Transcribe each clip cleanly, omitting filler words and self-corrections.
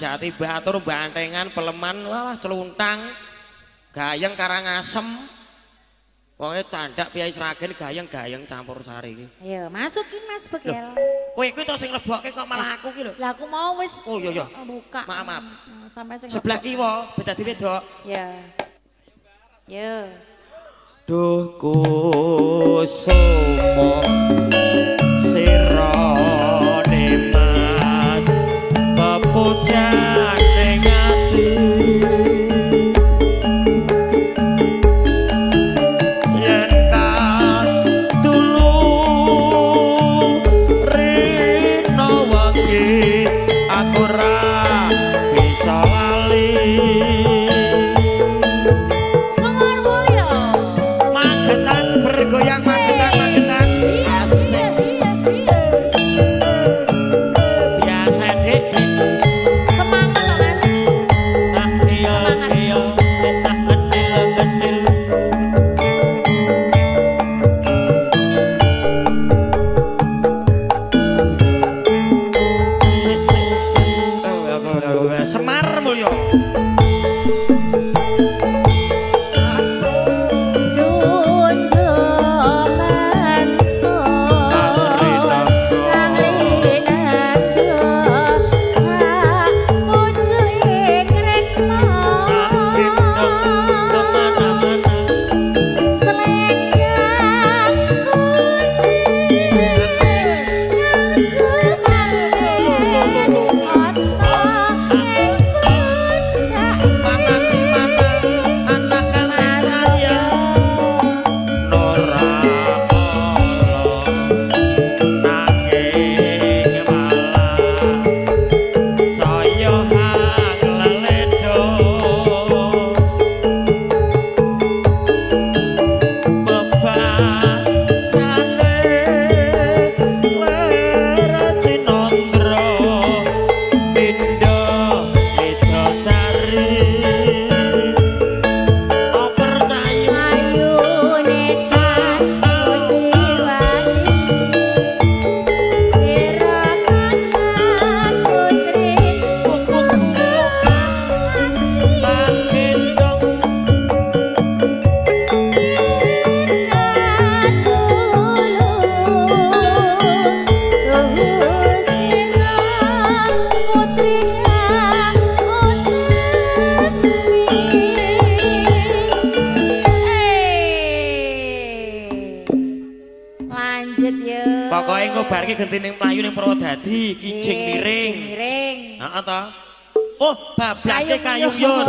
Jati Batur, Bantengan, Peleman, walah Celuntang, Gayeng, Karangasem. Wonge candak piyai Sragen, Gayeng campur sari iki. Ayo masukin Mas Begel. Kowe iki to sing lebokke kok malah aku iki lho. Lah aku mau wis. Oh iya. Buka. Maaf. Sampai sing sebelah kiwa beda dhewe, iya. Yo. Duh kusumo sirane Mas pepujan ning ati.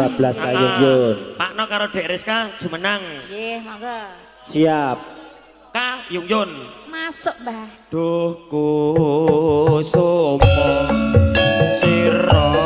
Bablas Kayung Yun. Pakno karo Dek Rizka jumenang. Nggih, monggo. Siap. Kayung Yun. Masuk, Mbah. Duh kusumo sira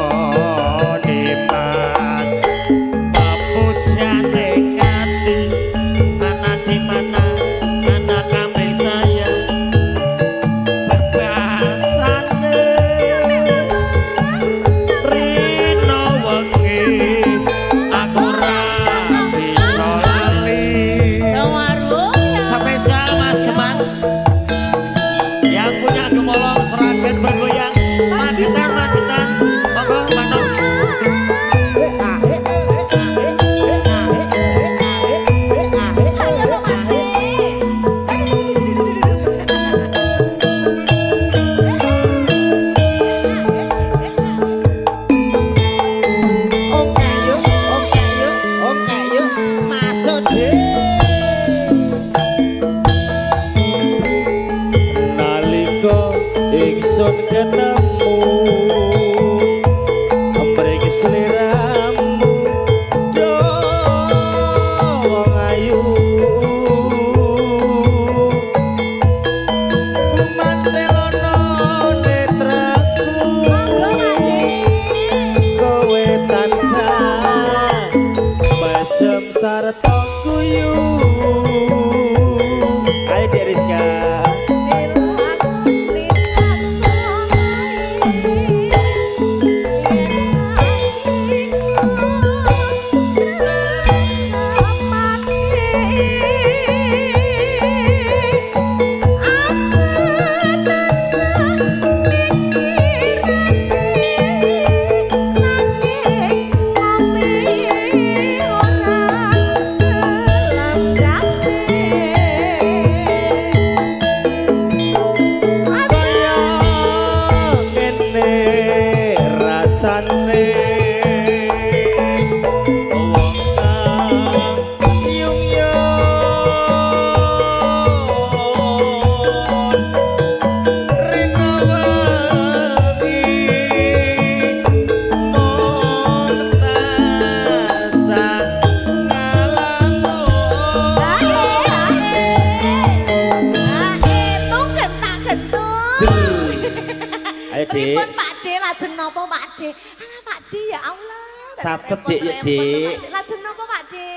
Pripun Pakde lajeng napa Pakde? Alah Pakde ya Allah. Sat sedik ya, Dik. Lajeng napa Pakde?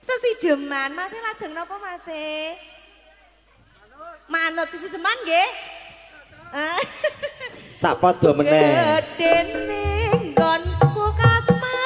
Sesideman, Mas e lajeng napa Mas e? Manut sesideman nggih. Sak padha meneh. Gedene nggonku kasmaran.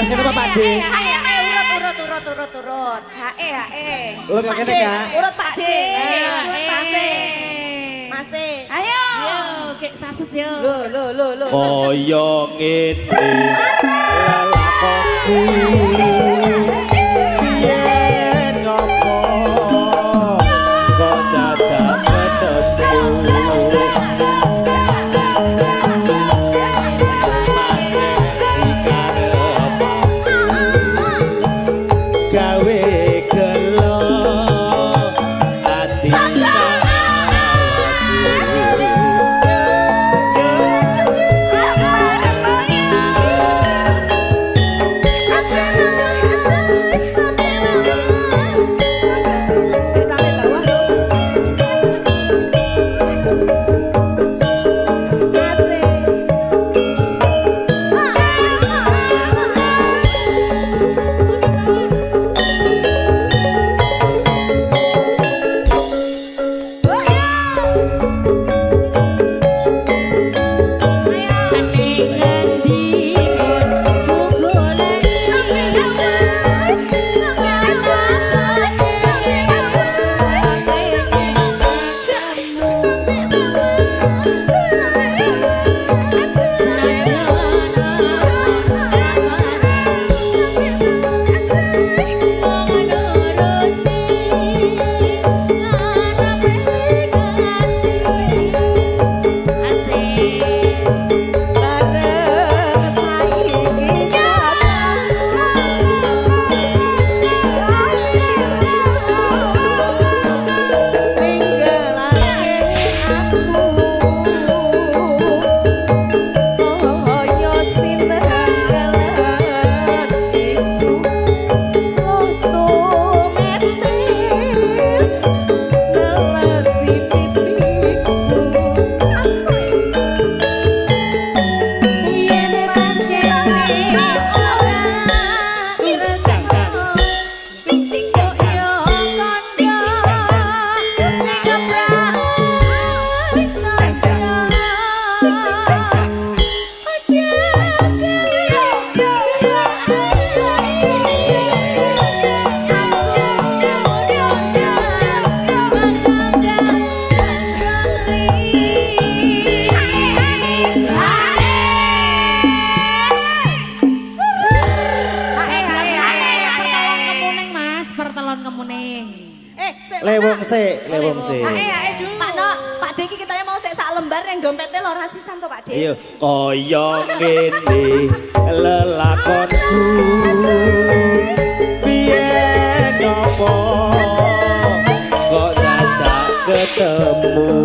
belas kene Pak Pakde. Urut. Hae. Urut kene ya. Urut Pakde. Masih. Ayo. Gek saset yo. Lho. Koyo ngene. Lalaku. Koyo ngene lelakonku biyen opo kok dadak ketemu.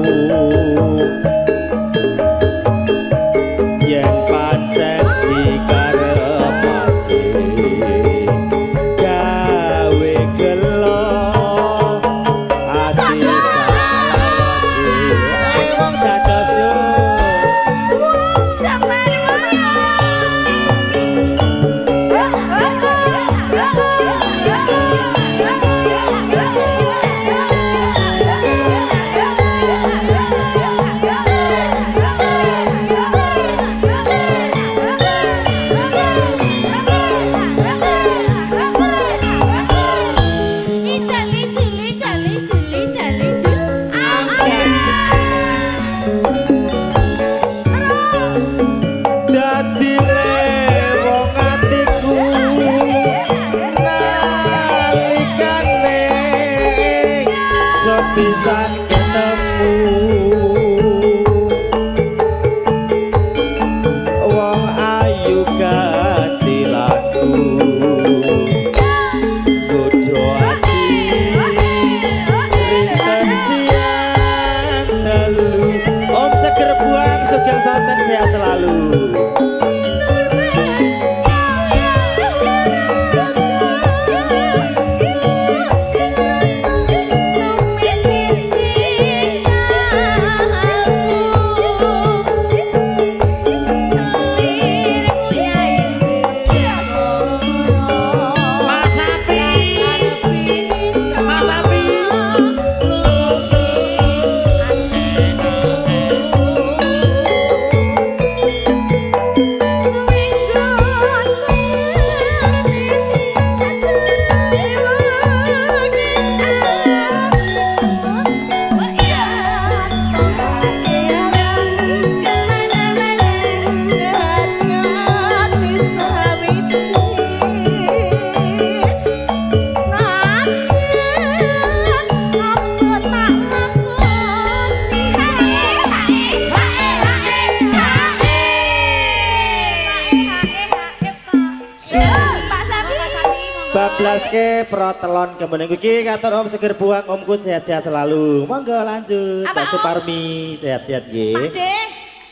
12 ke protelon kemudian kuki kator om seger buang omku sehat-sehat selalu monggo lanjut Pak Suparmi sehat-sehat nggih Pak De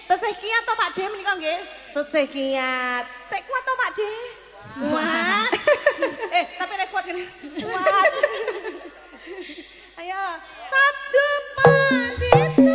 tesih kiat to Pak De menika nggih tesih kiat sik kuat to Pak De kuat tapi lek kuat ngene kuat ayo sabdu pandita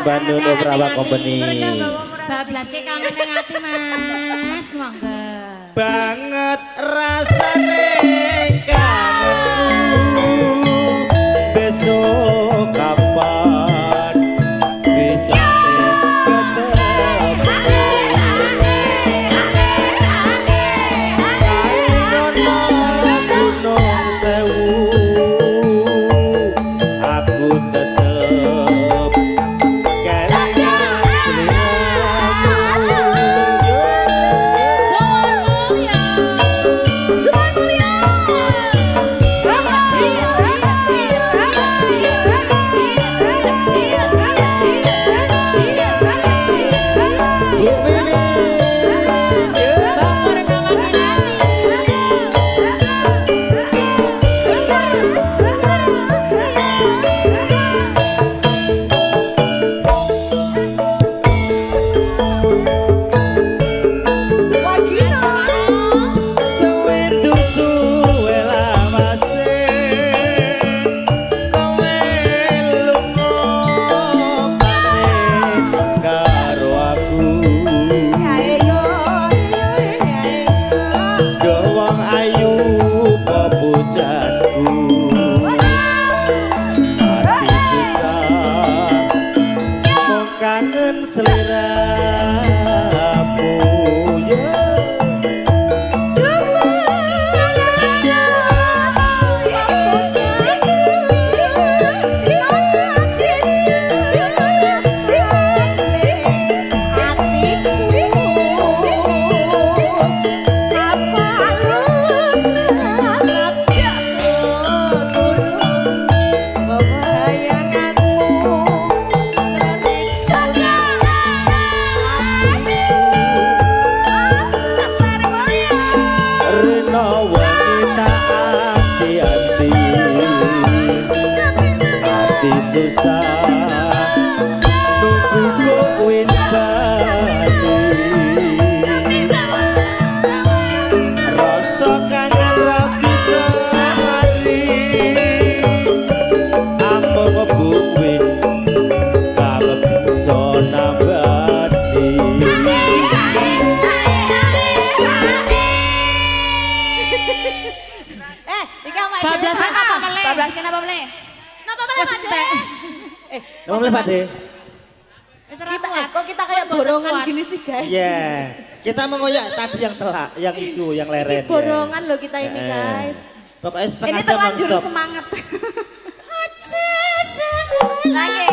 Bandung beberapa company. 12 ke kangen nang ati Mas, monggo. Banget rasane kangenku. Besok kapan bisa Kita kayak borongan gini sih guys. Iya. Kita mengoyak tadi yang telak, yang itu, yang leren. Borongan loh kita ini guys. Pokoknya setengah jam non-stop. Ini terlanjur semangat. Lagi.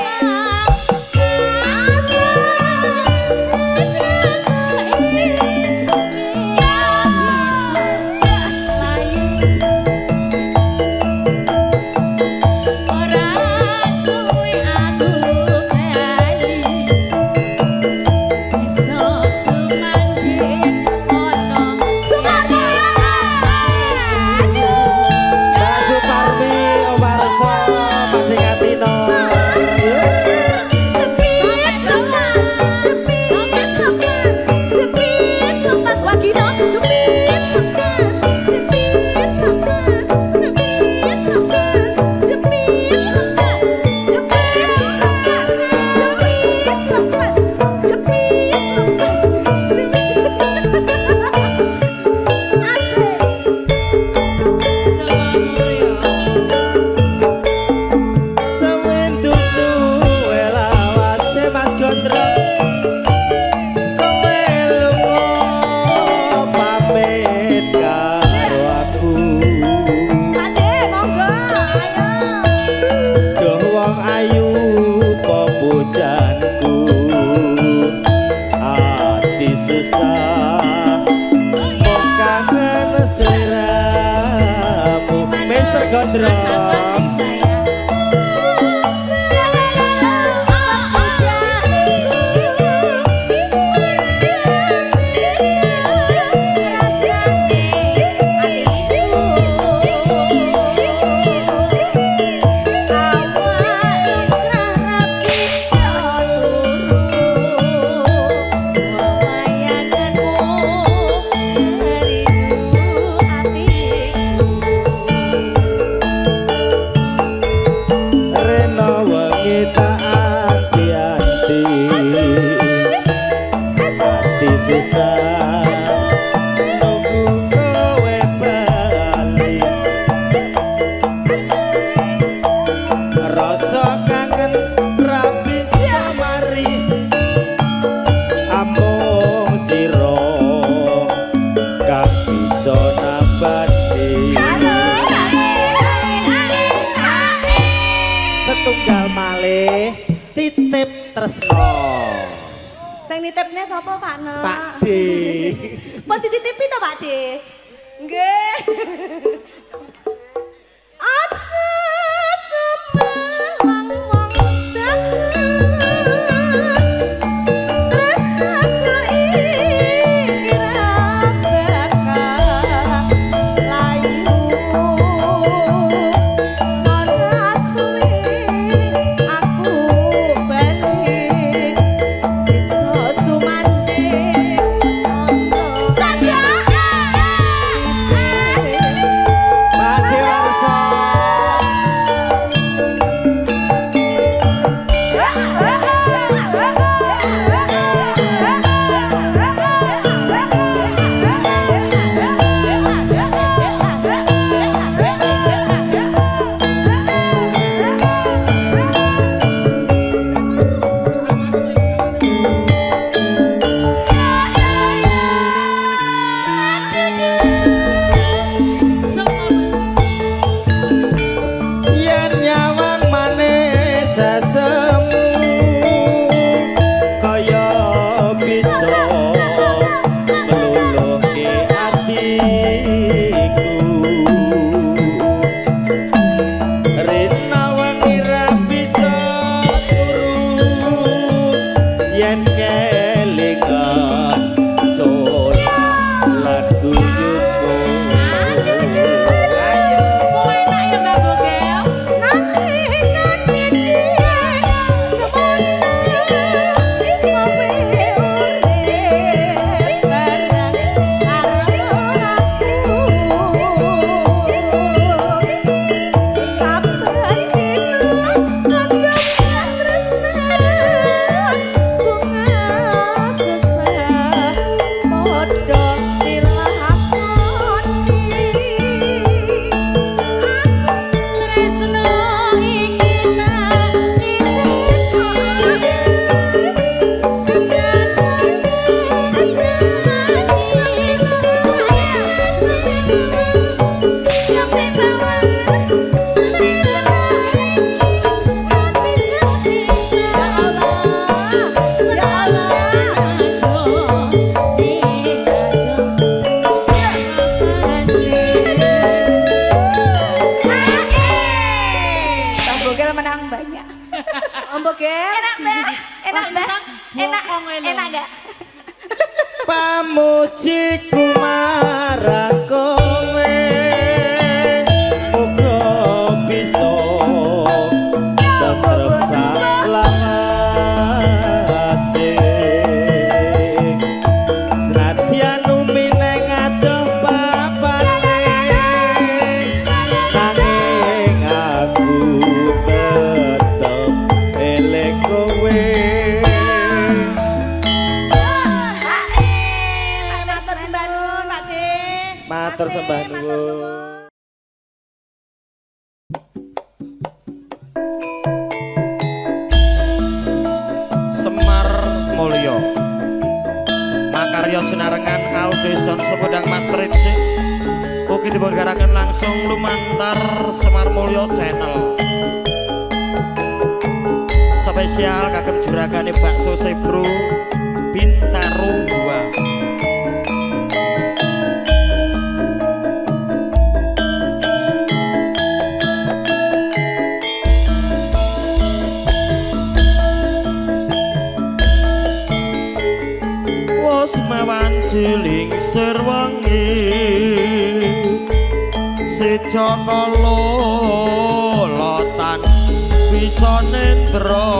Ombogel. Enak mbak, enak mbak, enak, enak gak? Pamuji kumarang kowe muga bisa tetep salam asih senadyan umine ngadoh papane nanging aku tetep eling kowe. Matur sembah nuwun. Semar Mulyo makarya sinarengan Audison Sepedang Master MC ugi dibagaraken langsung lumantar Semar Mulyo channel spesial kagem juragane bakso Sebro Bintaro 2. Ciling serwangi sejaka lolotan bisa nendra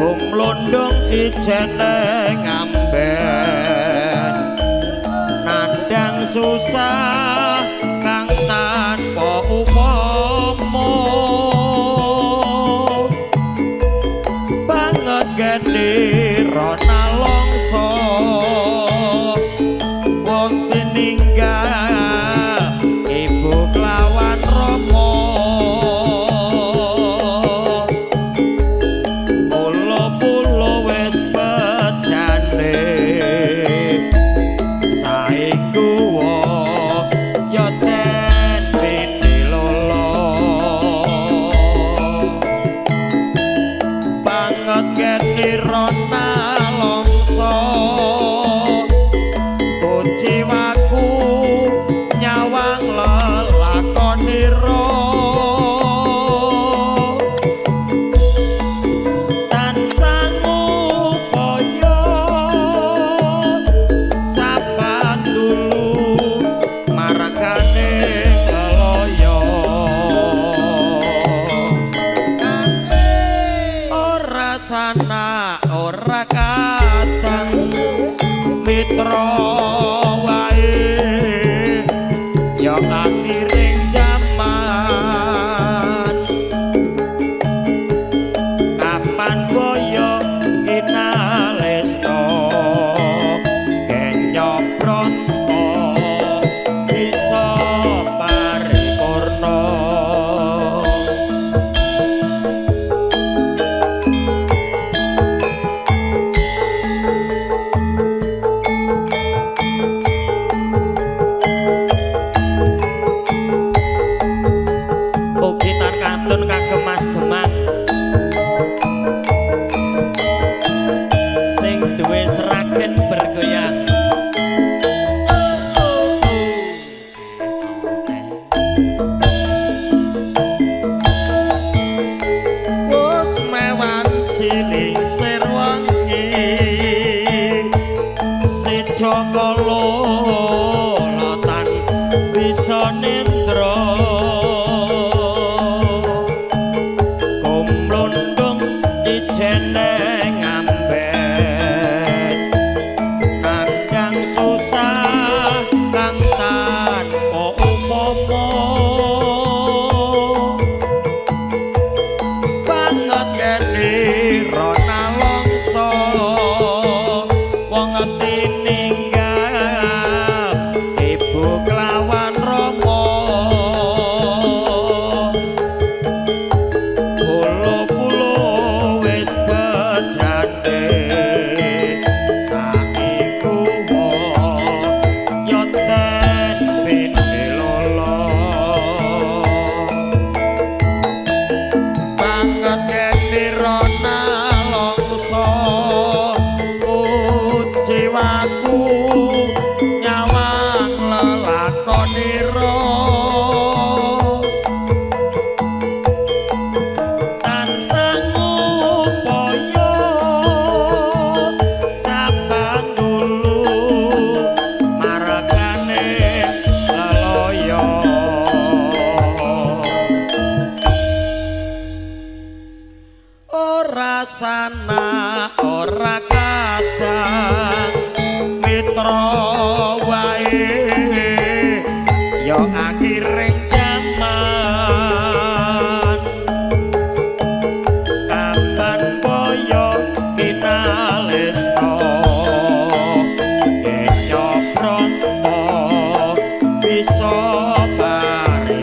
gumlondong ijeneng amben nandang susah kang tanpa upama banget gede Rona longso wong tininggal ibu kelawan romo pulo-pulo wis pejane saiki yo ten pinilolo banget geni Rona sana ora kadang mitra wae ya akhiring jaman kapan boyo kinalesto yen yo pronto bisa kok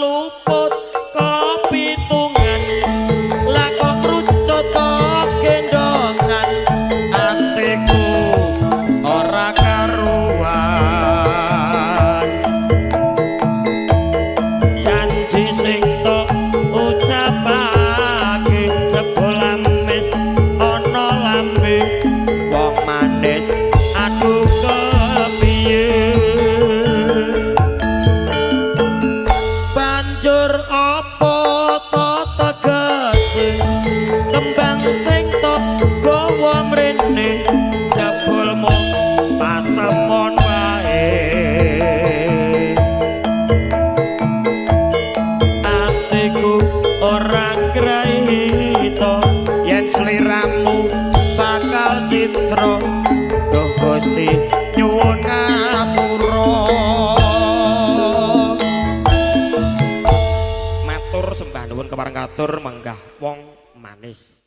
luput kok ne jebul mung pasemon wae atiku ora grahita yen sliramu bakal citra duh Gusti nyuwun ngapura matur sembah nuwun kepareng katur menggah wong manis.